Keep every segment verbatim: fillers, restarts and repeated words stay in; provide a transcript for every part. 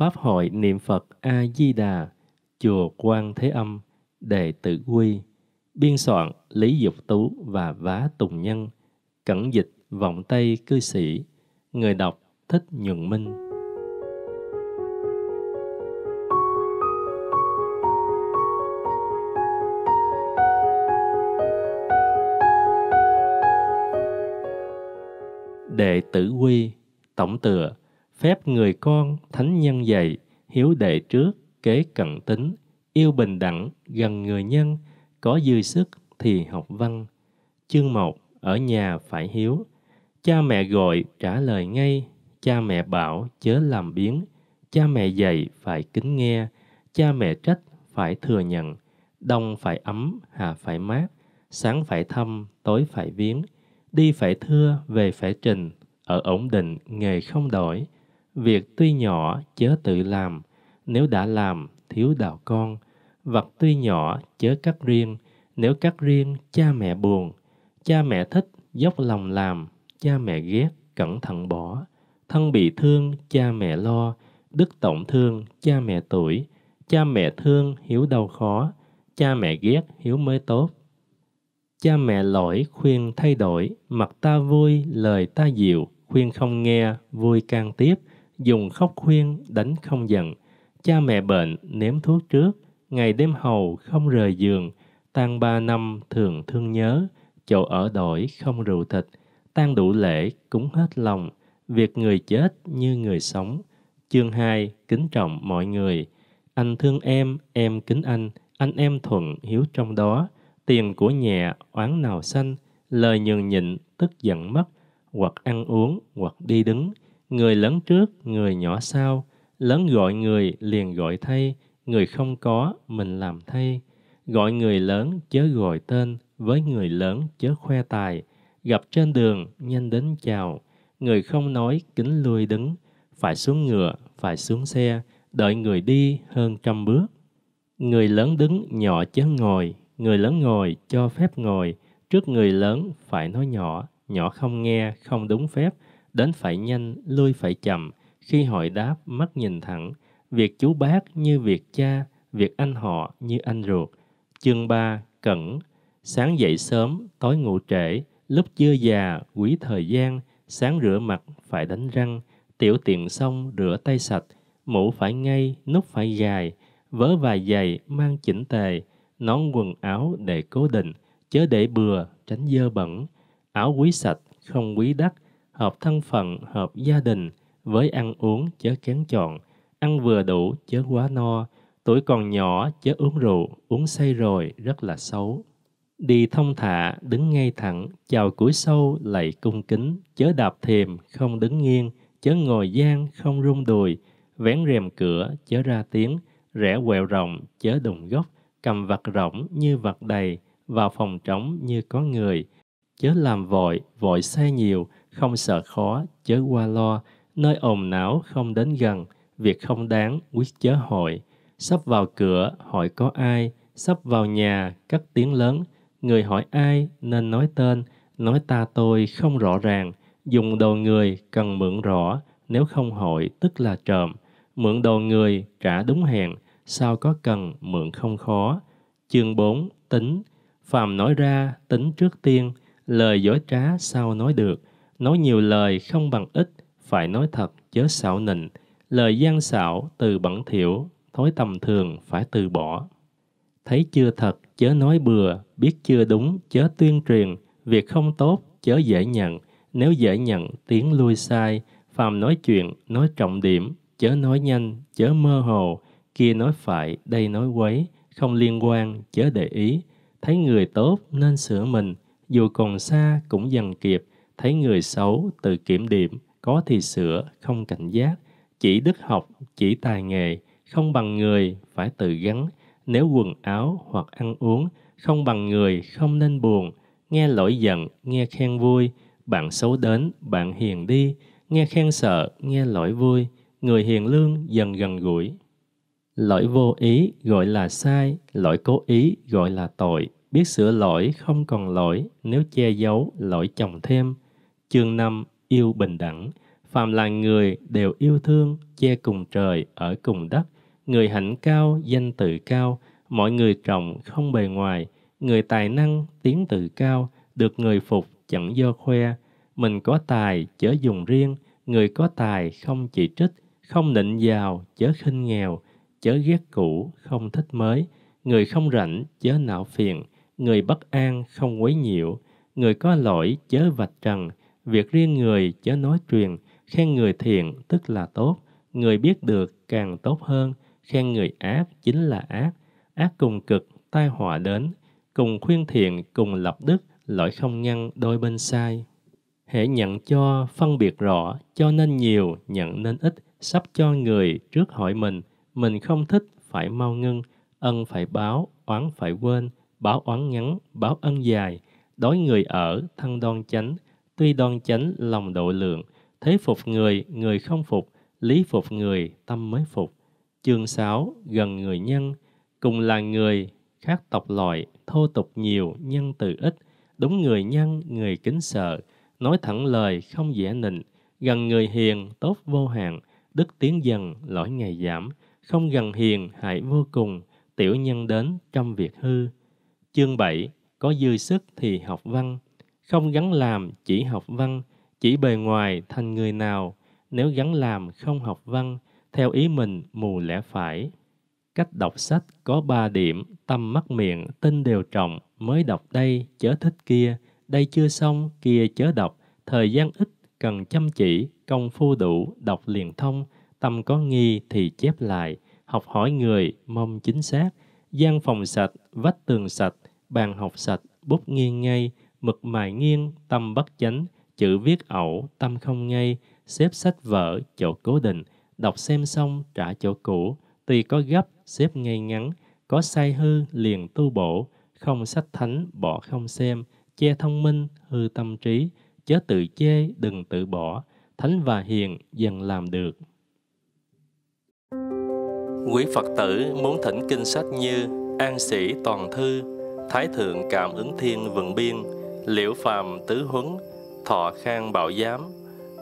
Pháp hội niệm Phật A-di-đà, Chùa Quan Thế Âm, Đệ Tử Quy, biên soạn Lý Dục Tú và Vá Tùng Nhân, cẩn dịch Vọng Tây cư sĩ, người đọc Thích Nhuận Minh. Đệ Tử Quy, tổng tựa, phép người con, thánh nhân dạy, hiếu đệ trước, kế cận tính, yêu bình đẳng, gần người nhân, có dư sức thì học văn. Chương một, ở nhà phải hiếu. Cha mẹ gọi trả lời ngay, cha mẹ bảo chớ làm biếng, cha mẹ dạy phải kính nghe, cha mẹ trách phải thừa nhận, đông phải ấm, hạ phải mát, sáng phải thăm, tối phải viếng, đi phải thưa, về phải trình, ở ổn định, nghề không đổi. Việc tuy nhỏ, chớ tự làm, nếu đã làm, thiếu đạo con. Vật tuy nhỏ, chớ cắt riêng, nếu cắt riêng, cha mẹ buồn. Cha mẹ thích, dốc lòng làm, cha mẹ ghét, cẩn thận bỏ. Thân bị thương, cha mẹ lo, đức tổng thương, cha mẹ tuổi. Cha mẹ thương, hiểu đau khó, cha mẹ ghét, hiểu mới tốt. Cha mẹ lỗi, khuyên thay đổi, mặt ta vui, lời ta dịu, khuyên không nghe, vui can tiếp, dùng khóc khuyên, đánh không giận. Cha mẹ bệnh, nếm thuốc trước, ngày đêm hầu, không rời giường, tang ba năm, thường thương nhớ, chỗ ở đổi, không rượu thịt, tang đủ lễ, cúng hết lòng, việc người chết như người sống. Chương hai, kính trọng mọi người. Anh thương em, em kính anh, anh em thuận, hiếu trong đó. Tiền của nhẹ, oán nào sanh, lời nhường nhịn, tức giận mất, hoặc ăn uống, hoặc đi đứng. Người lớn trước, người nhỏ sau, lớn gọi người, liền gọi thay, người không có, mình làm thay. Gọi người lớn, chớ gọi tên, với người lớn, chớ khoe tài. Gặp trên đường, nhanh đến chào, người không nói, kính lui đứng, phải xuống ngựa, phải xuống xe, đợi người đi hơn trăm bước. Người lớn đứng, nhỏ chớ ngồi, người lớn ngồi, cho phép ngồi, trước người lớn phải nói nhỏ, nhỏ không nghe, không đúng phép, đến phải nhanh, lui phải chậm, khi hỏi đáp, mắt nhìn thẳng, việc chú bác như việc cha, việc anh họ như anh ruột. Chương ba, cẩn. Sáng dậy sớm, tối ngủ trễ, lúc chưa già, quý thời gian, sáng rửa mặt, phải đánh răng, tiểu tiện xong, rửa tay sạch, mũ phải ngay, nút phải gài, vớ vài giày, mang chỉnh tề, nón quần áo để cố định, chớ để bừa, tránh dơ bẩn. Áo quý sạch, không quý đắt, hợp thân phận, hợp gia đình, với ăn uống chớ kén chọn, ăn vừa đủ, chớ quá no, tuổi còn nhỏ, chớ uống rượu, uống say rồi, rất là xấu. Đi thông thả, đứng ngay thẳng, chào cúi sâu, lạy cung kính, chớ đạp thềm, không đứng nghiêng, chớ ngồi giang, không rung đùi, vén rèm cửa, chớ ra tiếng, rẽ quẹo rộng, chớ đụng gốc, cầm vặt rỗng như vặt đầy, vào phòng trống như có người. Chớ làm vội, vội sai nhiều, không sợ khó, chớ qua lo, nơi ồn náo không đến gần, việc không đáng, quyết chớ hội. Sắp vào cửa, hỏi có ai, sắp vào nhà, cất tiếng lớn, người hỏi ai, nên nói tên, nói ta tôi không rõ ràng, dùng đồ người, cần mượn rõ, nếu không hội, tức là trộm, mượn đồ người, trả đúng hẹn, sao có cần, mượn không khó. Chương bốn, tính. Phàm nói ra, tính trước tiên, lời dối trá sao nói được, nói nhiều lời không bằng ít, phải nói thật chớ xảo nịnh, lời gian xảo từ bẩn thỉu, thói tầm thường phải từ bỏ. Thấy chưa thật chớ nói bừa, biết chưa đúng chớ tuyên truyền, việc không tốt chớ dễ nhận, nếu dễ nhận tiếng lui sai, phàm nói chuyện nói trọng điểm, chớ nói nhanh, chớ mơ hồ, kia nói phải, đây nói quấy, không liên quan, chớ để ý. Thấy người tốt nên sửa mình, dù còn xa cũng dần kịp, thấy người xấu tự kiểm điểm, có thì sửa, không cảnh giác, chỉ đức học, chỉ tài nghề, không bằng người, phải tự gắn, nếu quần áo hoặc ăn uống, không bằng người, không nên buồn, nghe lỗi giận, nghe khen vui, bạn xấu đến, bạn hiền đi, nghe khen sợ, nghe lỗi vui, người hiền lương dần gần gũi. Lỗi vô ý gọi là sai, lỗi cố ý gọi là tội, biết sửa lỗi không còn lỗi, nếu che giấu lỗi chồng thêm. Chương năm, yêu bình đẳng. phàm là người đều yêu thương, che cùng trời, ở cùng đất. Người hạnh cao, danh tự cao, mọi người trọng không bề ngoài. Người tài năng, tiếng tự cao, được người phục chẳng do khoe. Mình có tài, chớ dùng riêng, người có tài không chỉ trích. Không nịnh giàu, chớ khinh nghèo, chớ ghét cũ, không thích mới. Người không rảnh, chớ não phiền, người bất an, không quấy nhiễu. Người có lỗi, chớ vạch trần, việc riêng người, chớ nói truyền. Khen người thiện, tức là tốt, người biết được, càng tốt hơn. Khen người ác, chính là ác, ác cùng cực, tai họa đến. Cùng khuyên thiện, cùng lập đức, lỗi không ngăn, đôi bên sai. Hễ nhận cho, phân biệt rõ, cho nên nhiều, nhận nên ít. Sắp cho người, trước hỏi mình, mình không thích, phải mau ngưng. Ân phải báo, oán phải quên, báo oán ngắn, báo ân dài. Đối người ở, thân đoan chánh, tuy đoan chánh, lòng độ lượng. Thế phục người, người không phục, lý phục người, tâm mới phục. Chương sáu. Gần người nhân. Cùng là người, khác tộc loại, thô tục nhiều, nhân từ ít. Đúng người nhân, người kính sợ, nói thẳng lời, không dễ nịnh. Gần người hiền, tốt vô hạn, đức tiến dần, lỗi ngày giảm. Không gần hiền, hại vô cùng, tiểu nhân đến, trăm việc hư. Chương bảy. Có dư sức thì học văn. Không gắn làm, chỉ học văn, chỉ bề ngoài thành người nào. Nếu gắn làm, không học văn, theo ý mình, mù lẽ phải. Cách đọc sách có ba điểm, tâm mắt miệng, tinh đều trọng. Mới đọc đây, chớ thích kia, đây chưa xong, kia chớ đọc. Thời gian ít, cần chăm chỉ, công phu đủ, đọc liền thông. Tâm có nghi thì chép lại, học hỏi người, mong chính xác. Gian phòng sạch, vách tường sạch, bàn học sạch, bút nghiêng ngay, mực mài nghiêng, tâm bất chánh, chữ viết ẩu, tâm không ngay, xếp sách vở, chỗ cố định, đọc xem xong, trả chỗ cũ, tuy có gấp, xếp ngay ngắn, có sai hư, liền tu bổ, không sách thánh, bỏ không xem, che thông minh, hư tâm trí, chớ tự chê, đừng tự bỏ, thánh và hiền dần làm được. Quý Phật tử muốn thỉnh kinh sách như An Sĩ Toàn Thư, Thái Thượng Cảm Ứng Thiên Vận Biên, Liễu Phàm Tứ Huấn, Thọ Khang Bảo Giám,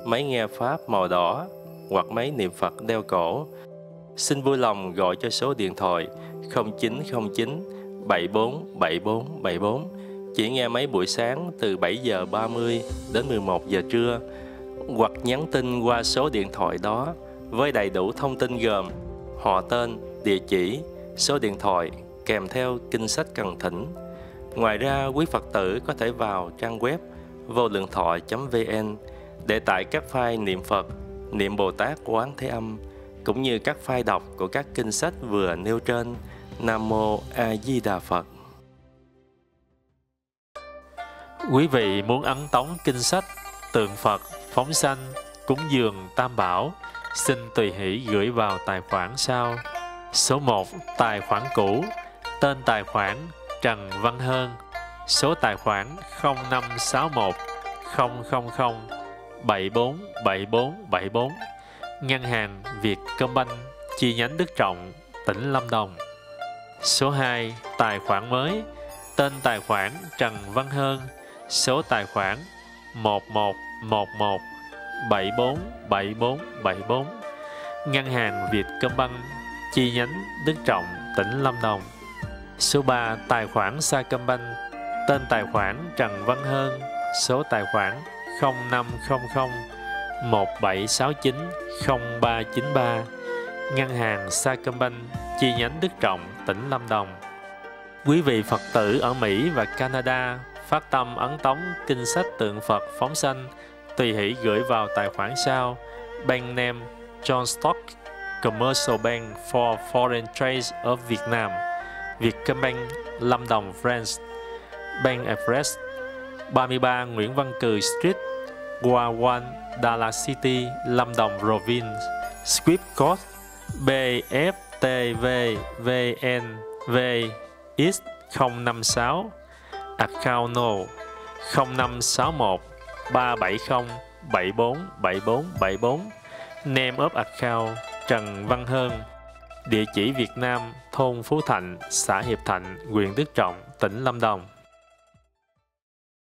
máy nghe Pháp màu đỏ hoặc máy niệm Phật đeo cổ, xin vui lòng gọi cho số điện thoại không chín không chín bảy bốn bảy bốn bảy bốn, chỉ nghe máy buổi sáng từ bảy giờ ba mươi đến mười một giờ trưa, hoặc nhắn tin qua số điện thoại đó với đầy đủ thông tin gồm họ tên, địa chỉ, số điện thoại kèm theo kinh sách cần thỉnh. Ngoài ra, quý Phật tử có thể vào trang web vô lượng thọ chấm vn để tải các file niệm Phật, niệm Bồ Tát Quán Thế Âm, cũng như các file đọc của các kinh sách vừa nêu trên. Nam Mô A Di Đà Phật. Quý vị muốn ấn tống kinh sách, tượng Phật, phóng sanh, cúng dường Tam Bảo, xin tùy hỷ gửi vào tài khoản sau. Số một. Tài khoản cũ. Tên tài khoản Trần Văn Hơn. Số tài khoản không năm sáu một không không không bảy bốn bảy bốn bảy bốn. Ngân hàng Vietcombank, chi nhánh Đức Trọng, tỉnh Lâm Đồng. Số hai. Tài khoản mới. Tên tài khoản Trần Văn Hơn. Số tài khoản một một một một bảy bốn bảy bốn bảy bốn. Ngân hàng Vietcombank, chi nhánh Đức Trọng, tỉnh Lâm Đồng. Số ba. Tài khoản Sacombank. Tên tài khoản Trần Văn Hơn. Số tài khoản không năm không không một bảy sáu chín không ba chín ba. Ngân hàng Sacombank, chi nhánh Đức Trọng, tỉnh Lâm Đồng. Quý vị Phật tử ở Mỹ và Canada phát tâm ấn tống kinh sách tượng Phật phóng sanh, tùy hỷ gửi vào tài khoản sau. Bank name John Stock Commercial Bank for Foreign Trades of Việt Nam, Vietcombank Lâm Đồng, France. Bank address ba mươi ba Nguyễn Văn Cừ Street, Guawan, Đà Lạt City, Lâm Đồng Province. Script code B F T V V N V X không năm sáu. Account no không năm sáu một ba bảy không bảy bốn bảy bốn bảy bốn. Name of account Trần Văn Hơn. Địa chỉ Việt Nam, thôn Phú Thạnh, xã Hiệp Thạnh, huyện Đức Trọng, tỉnh Lâm Đồng.